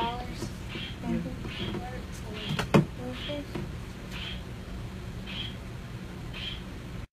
$100.